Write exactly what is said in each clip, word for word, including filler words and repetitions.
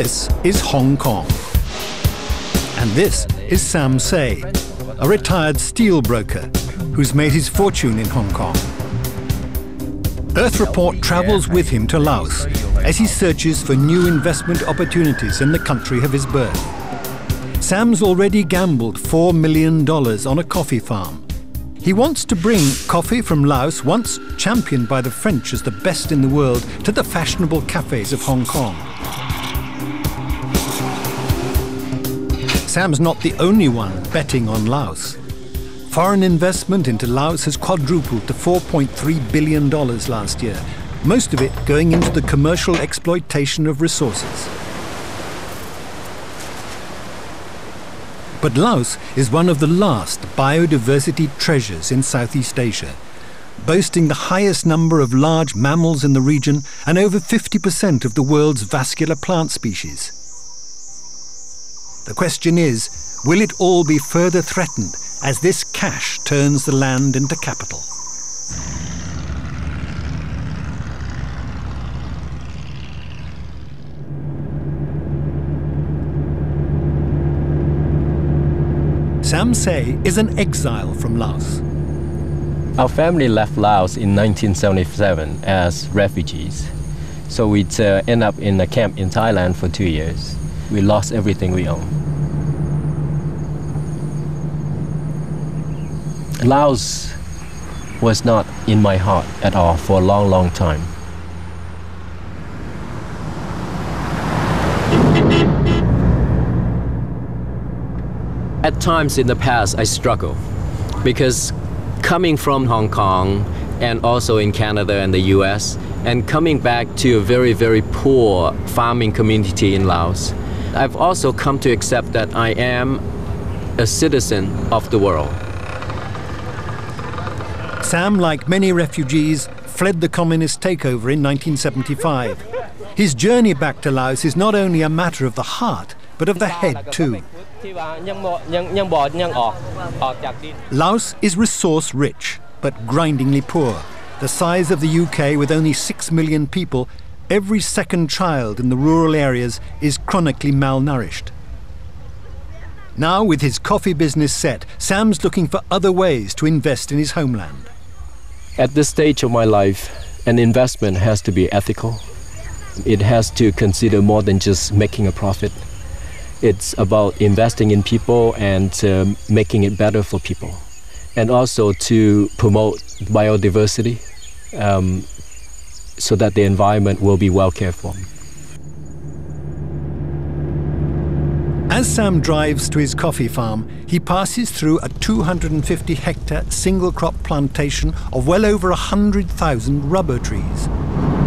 This is Hong Kong. And this is Sam Say, a retired steel broker who's made his fortune in Hong Kong. Earth Report travels with him to Laos as he searches for new investment opportunities in the country of his birth. Sam's already gambled four million dollars on a coffee farm. He wants to bring coffee from Laos, once championed by the French as the best in the world, to the fashionable cafes of Hong Kong. Sam's not the only one betting on Laos. Foreign investment into Laos has quadrupled to four point three billion dollars last year, most of it going into the commercial exploitation of resources. But Laos is one of the last biodiversity treasures in Southeast Asia, boasting the highest number of large mammals in the region and over fifty percent of the world's vascular plant species. The question is, will it all be further threatened as this cash turns the land into capital? Sam Say is an exile from Laos. Our family left Laos in nineteen seventy-seven as refugees. So we uh, ended up in a camp in Thailand for two years. We lost everything we owned. Laos was not in my heart at all for a long, long time. At times in the past, I struggle because coming from Hong Kong and also in Canada and the U S and coming back to a very, very poor farming community in Laos, I've also come to accept that I am a citizen of the world. Sam, like many refugees, fled the communist takeover in nineteen seventy-five. His journey back to Laos is not only a matter of the heart, but of the head too. Laos is resource-rich, but grindingly poor. The size of the U K with only six million people, every second child in the rural areas is chronically malnourished. Now, with his coffee business set, Sam's looking for other ways to invest in his homeland. At this stage of my life, an investment has to be ethical. It has to consider more than just making a profit. It's about investing in people and uh, making it better for people. And also to promote biodiversity um, so that the environment will be well cared for. As Sam drives to his coffee farm, he passes through a two hundred fifty hectare single crop plantation of well over one hundred thousand rubber trees.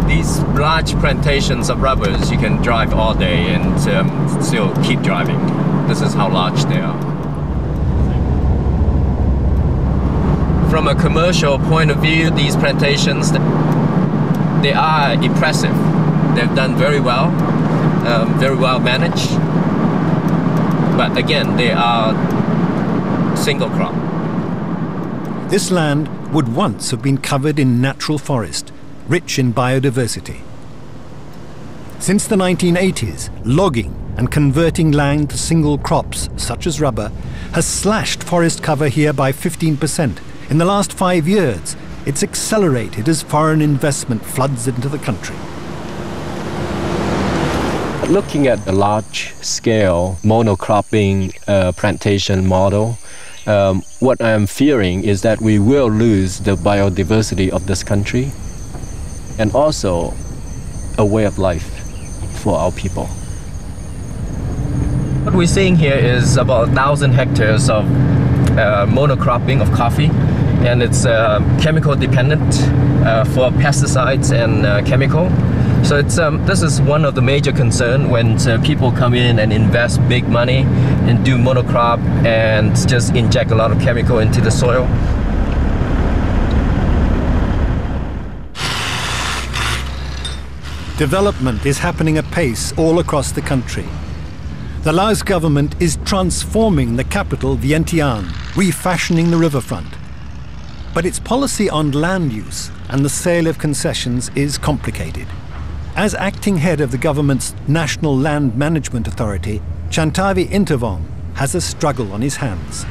These large plantations of rubbers, you can drive all day and um, still keep driving. This is how large they are. From a commercial point of view, these plantations, they are impressive. They've done very well, um, very well managed. But again, they are single crop. This land would once have been covered in natural forest, rich in biodiversity. Since the nineteen eighties, logging and converting land to single crops, such as rubber, has slashed forest cover here by fifteen percent. In the last five years, it's accelerated as foreign investment floods into the country. Looking at the large-scale monocropping uh, plantation model, um, what I'm fearing is that we will lose the biodiversity of this country, and also a way of life for our people. What we're seeing here is about a thousand hectares of uh, monocropping of coffee, and it's uh, chemical dependent uh, for pesticides and uh, chemical. So it's, um, this is one of the major concerns when uh, people come in and invest big money and do monocrop and just inject a lot of chemical into the soil. Development is happening apace all across the country. The Laos government is transforming the capital, Vientiane, refashioning the riverfront. But its policy on land use and the sale of concessions is complicated. As acting head of the government's National Land Management Authority, Chanthavy Inthavong has a struggle on his hands.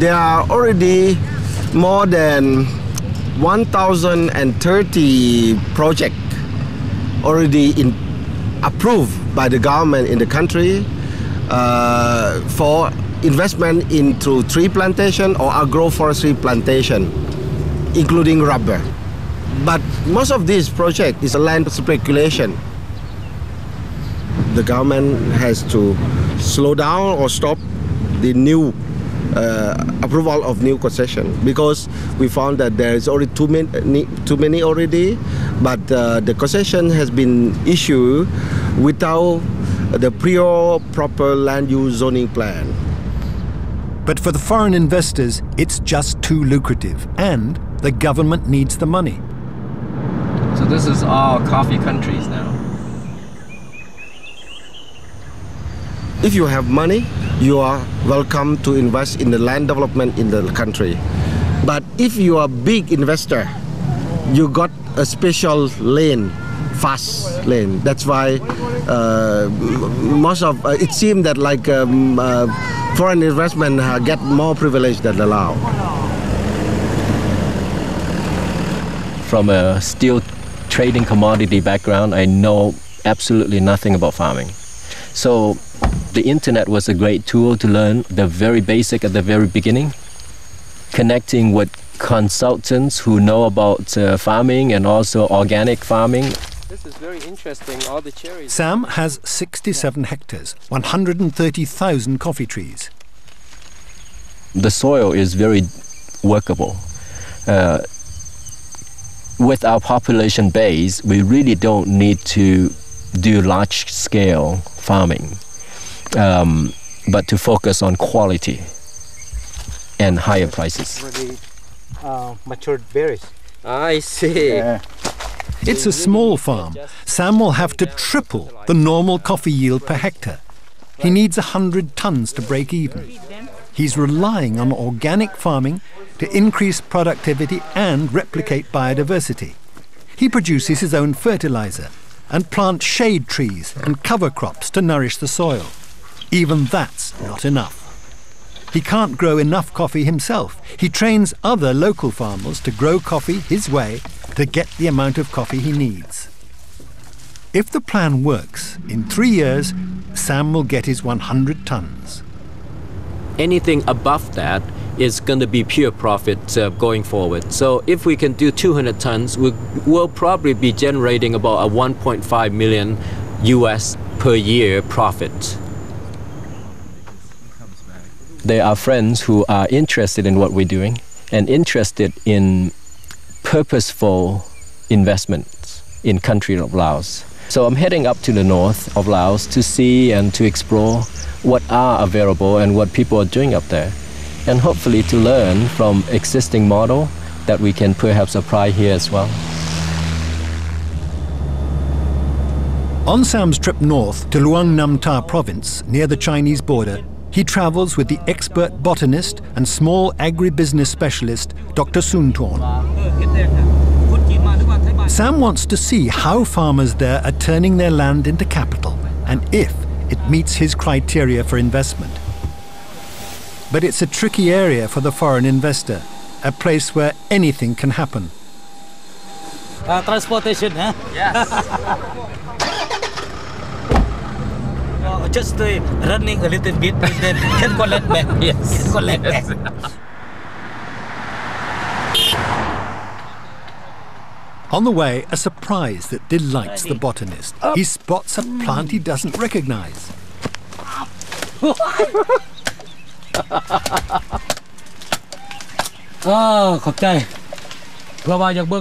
There are already more than one thousand thirty projects already in, approved by the government in the country uh, for investment into tree plantation or agroforestry plantation, including rubber. But most of this project is a land speculation. The government has to slow down or stop the new uh, approval of new concession, because we found that there is already too many, too many already. But uh, the concession has been issued without the prior proper land use zoning plan. But for the foreign investors, it's just too lucrative, and the government needs the money. So this is all coffee countries now. If you have money, you are welcome to invest in the land development in the country. But if you are a big investor, you got a special lane, fast lane. That's why uh, most of uh, it seemed that like um, uh, foreign investment uh, get more privilege than the Lao. From a steel trading commodity background, I know absolutely nothing about farming. So the internet was a great tool to learn the very basic at the very beginning, connecting with consultants who know about uh, farming and also organic farming. This is very interesting, all the cherries. Sam has sixty-seven hectares, one hundred thirty thousand coffee trees. The soil is very workable. Uh, with our population base, we really don't need to do large-scale farming, um, but to focus on quality and higher prices. Really, uh, matured berries. I see. Yeah. It's a small farm. Sam will have to triple the normal coffee yield per hectare. He needs one hundred tons to break even. He's relying on organic farming to increase productivity and replicate biodiversity. He produces his own fertilizer and plants shade trees and cover crops to nourish the soil. Even that's not enough. He can't grow enough coffee himself. He trains other local farmers to grow coffee his way to get the amount of coffee he needs. If the plan works, in three years, Sam will get his one hundred tons. Anything above that is going to be pure profit uh, going forward. So if we can do two hundred tons, we will probably be generating about a one point five million U S per year profit. There are friends who are interested in what we're doing and interested in purposeful investments in country of Laos. So I'm heading up to the north of Laos to see and to explore what are available and what people are doing up there, and hopefully to learn from existing model that we can perhaps apply here as well. On Sam's trip north to Luang Namtha province near the Chinese border, he travels with the expert botanist and small agribusiness specialist, Doctor Soon wow. Sam wants to see how farmers there are turning their land into capital and if it meets his criteria for investment. But it's a tricky area for the foreign investor, a place where anything can happen. Uh, transportation, huh? Yes. Just uh, running a little bit and then can collect back. Yes. Can collect back. On the way, a surprise that delights the botanist. He spots a plant he doesn't recognize.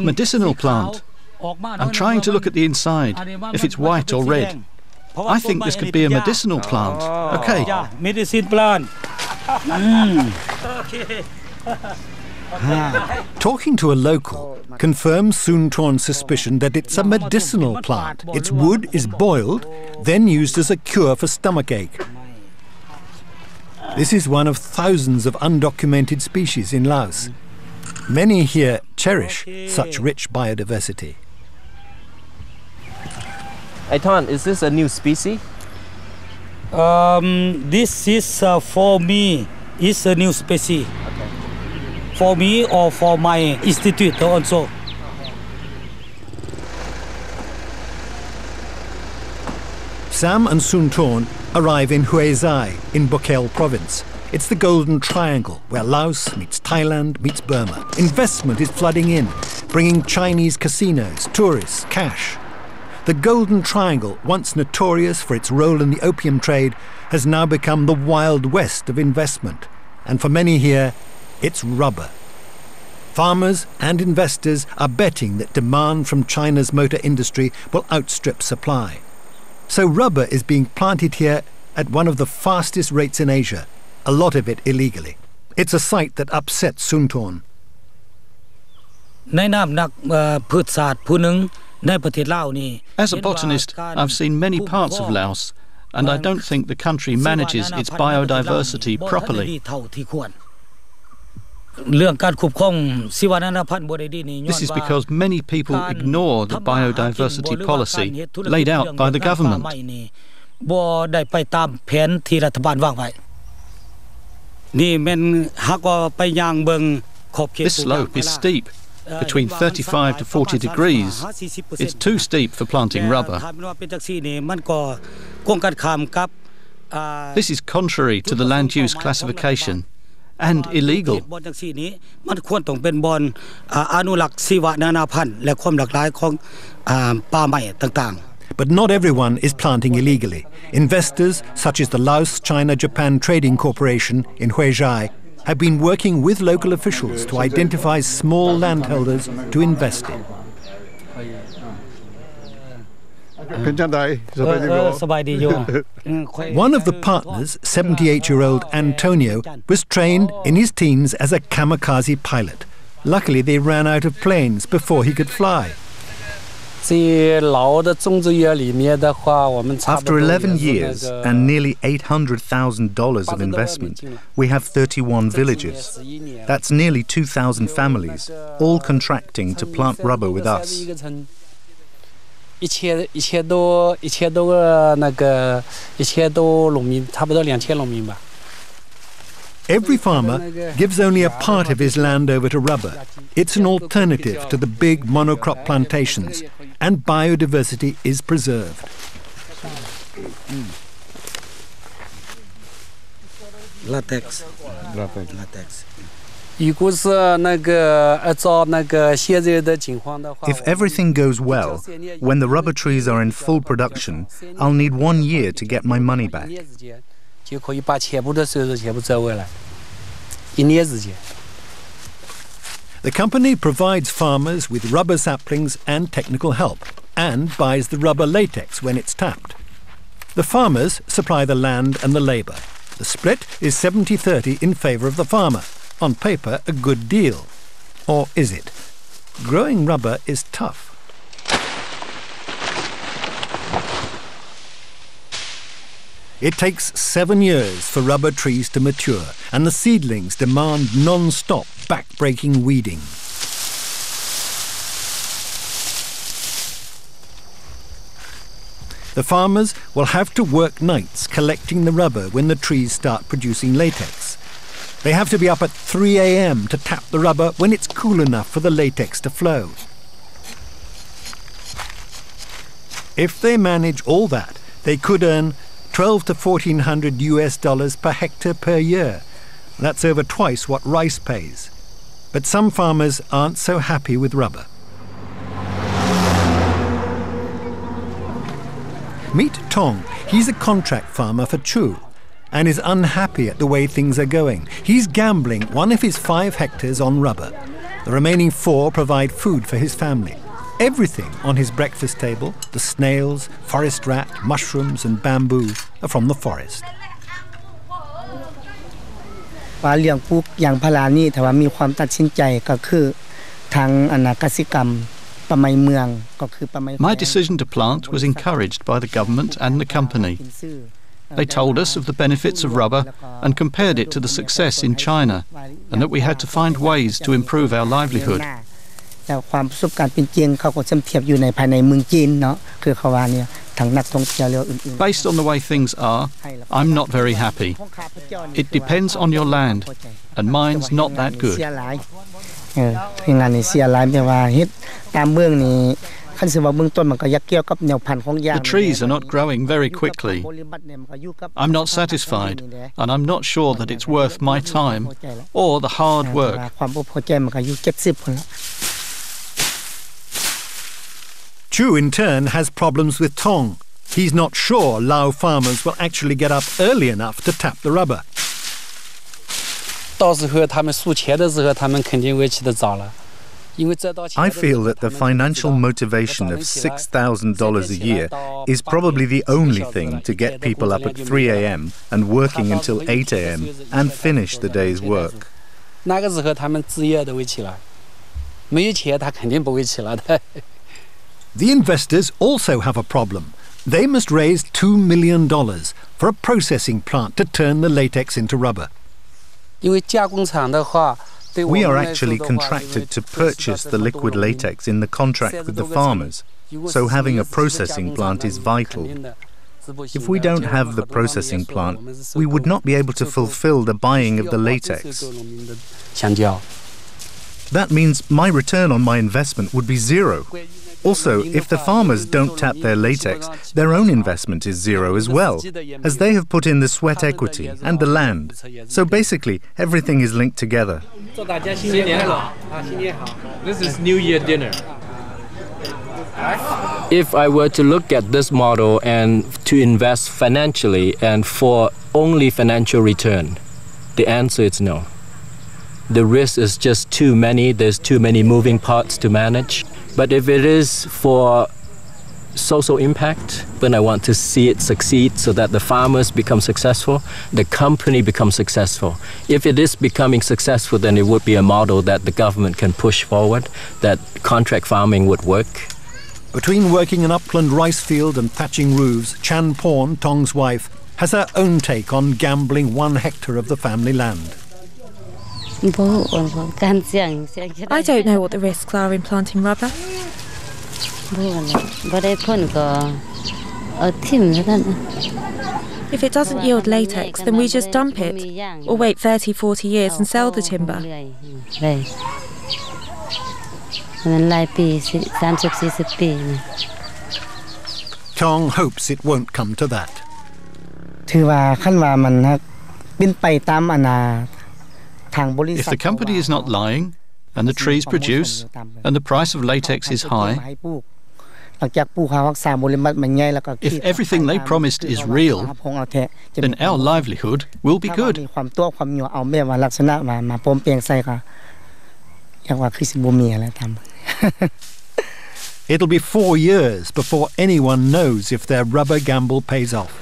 Medicinal plant. I'm trying to look at the inside, if it's white or red. I think this could be a medicinal plant. Oh. Okay. Yeah, medicine plant. Mm. ah. Talking to a local confirms Soonthorn's suspicion that it's a medicinal plant. Its wood is boiled, then used as a cure for stomachache. This is one of thousands of undocumented species in Laos. Many here cherish such rich biodiversity. Anton, is this a new species? Um, this is uh, for me, it's a new species. Okay. For me or for my institute also. Sam and Sounthone arrive in Huay Xai in Bokeo province. It's the Golden Triangle, where Laos meets Thailand meets Burma. Investment is flooding in, bringing Chinese casinos, tourists, cash. The Golden Triangle, once notorious for its role in the opium trade, has now become the Wild West of investment. And for many here, it's rubber. Farmers and investors are betting that demand from China's motor industry will outstrip supply. So rubber is being planted here at one of the fastest rates in Asia, a lot of it illegally. It's a sight that upsets Sounthone. As a botanist, I've seen many parts of Laos, and I don't think the country manages its biodiversity properly. This is because many people ignore the biodiversity policy laid out by the government. This slope is steep, between thirty-five to forty degrees. It's too steep for planting rubber. This is contrary to the land use classification and illegal. But not everyone is planting illegally. Investors such as the Laos China Japan Trading Corporation in Huay Xai have been working with local officials to identify small landholders to invest in. One of the partners, seventy-eight-year-old Antonio, was trained in his teens as a kamikaze pilot. Luckily, they ran out of planes before he could fly. After eleven years and nearly eight hundred thousand dollars of investment, we have thirty-one villages. That's nearly two thousand families, all contracting to plant rubber with us. Every farmer gives only a part of his land over to rubber. It's an alternative to the big monocrop plantations, and biodiversity is preserved. Latex. Latex. If everything goes well, when the rubber trees are in full production, I'll need one year to get my money back. The company provides farmers with rubber saplings and technical help, and buys the rubber latex when it's tapped. The farmers supply the land and the labour. The split is seventy thirty in favour of the farmer. On paper, a good deal. Or is it? Growing rubber is tough. It takes seven years for rubber trees to mature, and the seedlings demand non-stop, back-breaking weeding. The farmers will have to work nights collecting the rubber when the trees start producing latex. They have to be up at three A M to tap the rubber when it's cool enough for the latex to flow. If they manage all that, they could earn twelve to fourteen hundred U S dollars per hectare per year. That's over twice what rice pays. But some farmers aren't so happy with rubber. Meet Tong. He's a contract farmer for Chu and is unhappy at the way things are going. He's gambling one of his five hectares on rubber. The remaining four provide food for his family. Everything on his breakfast table, the snails, forest rat, mushrooms and bamboo, are from the forest. My decision to plant was encouraged by the government and the company. They told us of the benefits of rubber and compared it to the success in China, and that we had to find ways to improve our livelihood. Based on the way things are, I'm not very happy. It depends on your land, and mine's not that good. The trees are not growing very quickly. I'm not satisfied, and I'm not sure that it's worth my time or the hard work. Chu, in turn, has problems with Tong. He's not sure Lao farmers will actually get up early enough to tap the rubber. I feel that the financial motivation of six thousand dollars a year is probably the only thing to get people up at three a m and working until eight a m and finish the day's work. The investors also have a problem. They must raise two million dollars for a processing plant to turn the latex into rubber. We are actually contracted to purchase the liquid latex in the contract with the farmers, so having a processing plant is vital. If we don't have the processing plant, we would not be able to fulfill the buying of the latex. That means my return on my investment would be zero. Also, if the farmers don't tap their latex, their own investment is zero as well, as they have put in the sweat equity and the land. So basically, everything is linked together. This is New Year dinner. If I were to look at this model and to invest financially and for only financial return, the answer is no. The risk is just too many, there's too many moving parts to manage. But if it is for social impact, then I want to see it succeed so that the farmers become successful, the company becomes successful. If it is becoming successful, then it would be a model that the government can push forward, that contract farming would work. Between working an upland rice field and thatching roofs, Chan Porn, Tong's wife, has her own take on gambling one hectare of the family land. I don't know what the risks are in planting rubber. If it doesn't yield latex, then we just dump it, or wait thirty, forty years and sell the timber. Tong hopes it won't come to that. If the company is not lying, and the trees produce, and the price of latex is high, if everything they promised is real, then our livelihood will be good. It'll be four years before anyone knows if their rubber gamble pays off.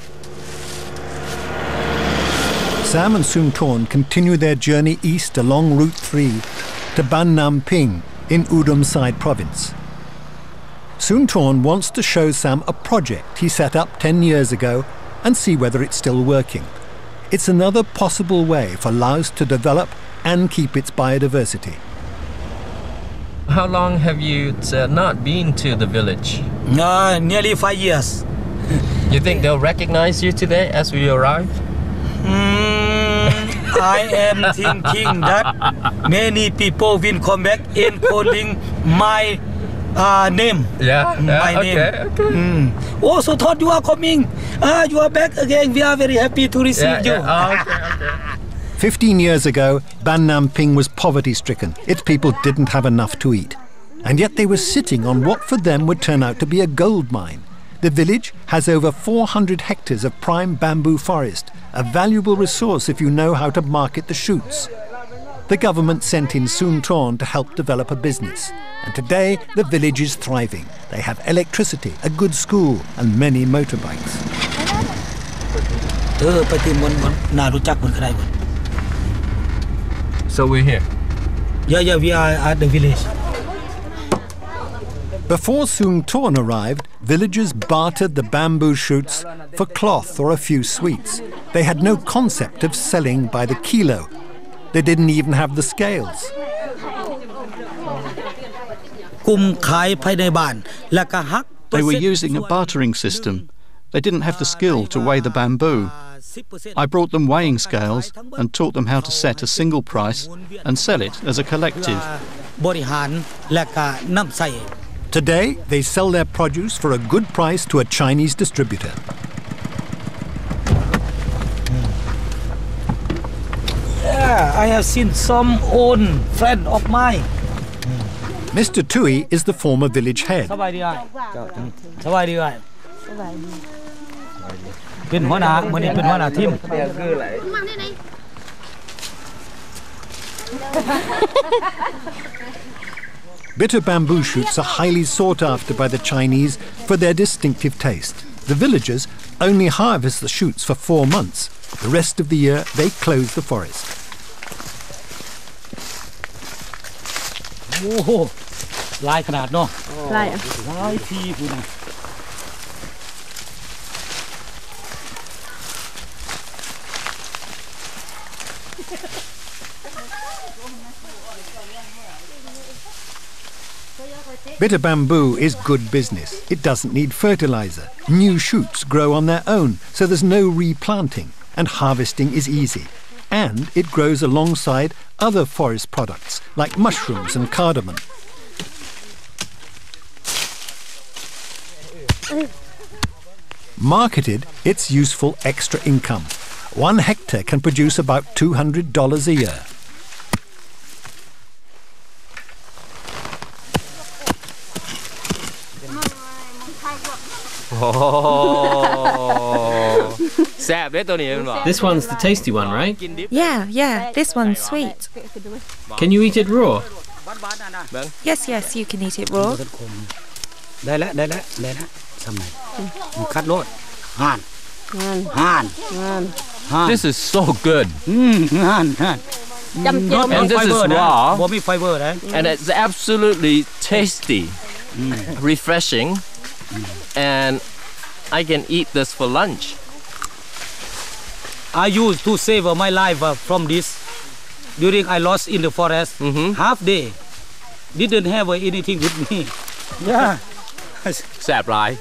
Sam and Sounthone continue their journey east along Route three to Ban Namping in Udomsai province. Sounthone wants to show Sam a project he set up ten years ago and see whether it's still working. It's another possible way for Laos to develop and keep its biodiversity. How long have you not been to the village? Uh, nearly five years. You think they'll recognize you today as we arrive? Mm. I am thinking that many people will come back and calling my uh, name. Yeah, yeah, my okay, name. Okay. Mm. Also thought you are coming. Ah, you are back again. We are very happy to receive yeah, you. Yeah. Oh, okay, okay. Fifteen years ago, Ban Namping was poverty-stricken. Its people didn't have enough to eat. And yet they were sitting on what for them would turn out to be a gold mine. The village has over four hundred hectares of prime bamboo forest, a valuable resource if you know how to market the shoots. The government sent in Sounthone to help develop a business. And today, the village is thriving. They have electricity, a good school, and many motorbikes. So we're here? Yeah, yeah, we are at the village. Before Sounthone arrived, villagers bartered the bamboo shoots for cloth or a few sweets. They had no concept of selling by the kilo. They didn't even have the scales. They were using a bartering system. They didn't have the skill to weigh the bamboo. I brought them weighing scales and taught them how to set a single price and sell it as a collective. Today, they sell their produce for a good price to a Chinese distributor. Yeah, I have seen some old friend of mine. Mister Tui is the former village head. Bitter bamboo shoots are highly sought after by the Chinese for their distinctive taste. The villagers only harvest the shoots for four months. The rest of the year, they close the forest. Whoa! Like that, no? Like. Bitter bamboo is good business. It doesn't need fertilizer. New shoots grow on their own, so there's no replanting, and harvesting is easy. And it grows alongside other forest products, like mushrooms and cardamom. Marketed, it's useful extra income. One hectare can produce about two hundred dollars a year. Oh. This one's the tasty one, right? Yeah, yeah, this one's sweet. Can you eat it raw? Yes, yes, you can eat it raw. This is so good. And this is raw. And it's absolutely tasty, refreshing. And I can eat this for lunch. I used to save my life from this. During I lost in the forest, mm-hmm. half day, didn't have anything with me. Yeah. Sad, right?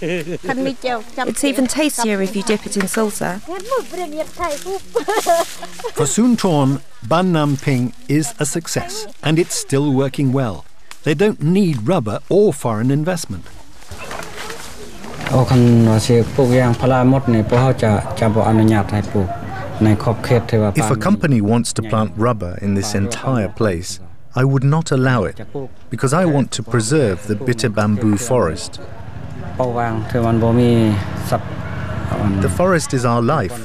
It's even tastier if you dip it in salsa. For Sounthone, Ban Namping is a success, and it's still working well. They don't need rubber or foreign investment. If a company wants to plant rubber in this entire place, I would not allow it, because I want to preserve the bitter bamboo forest. The forest is our life.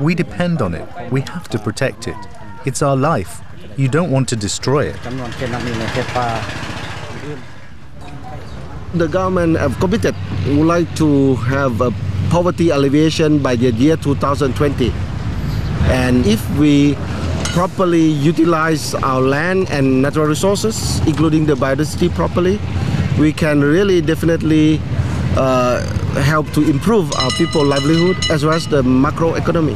We depend on it. We have to protect it. It's our life. You don't want to destroy it. The government have committed would like to have a poverty alleviation by the year two thousand twenty. And if we properly utilize our land and natural resources, including the biodiversity properly, we can really definitely uh, help to improve our people's livelihood as well as the macro economy.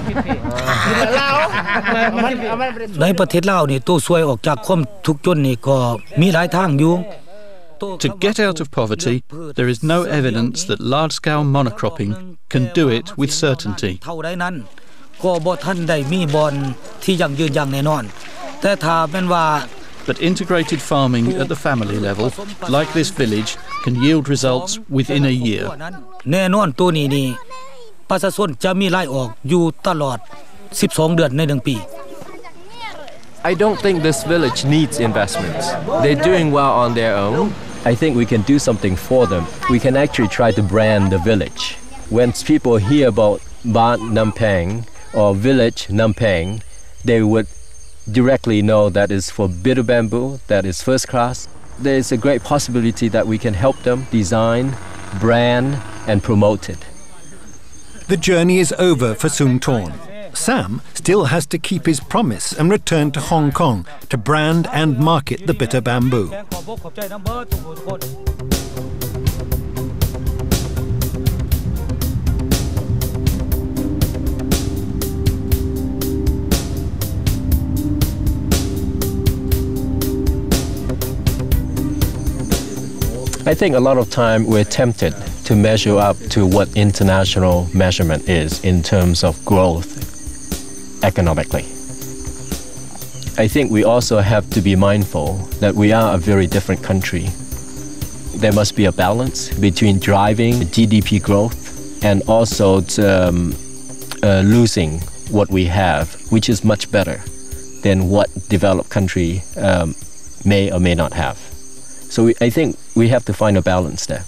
ในประเทศลาวนี่ตัวช่วยออกจากความทุกข์ยากนี่ก็มีหลายทางอยู่ To get out of poverty, there is no evidence that large-scale monocropping can do it with certainty. But integrated farming at the family level, like this village, can yield results within a year. I don't think this village needs investments. They're doing well on their own. I think we can do something for them. We can actually try to brand the village. When people hear about Ban Namping or Village Namping, they would directly know that is for bitter bamboo, that is first class. There is a great possibility that we can help them design, brand, and promote it. The journey is over for Sounthone. Sam still has to keep his promise and return to Hong Kong to brand and market the bitter bamboo. I think a lot of time we're tempted to measure up to what international measurement is in terms of growth economically. I think we also have to be mindful that we are a very different country. There must be a balance between driving G D P growth and also to, um, uh, losing what we have, which is much better than what developed country um, may or may not have. So we, I think we have to find a balance there.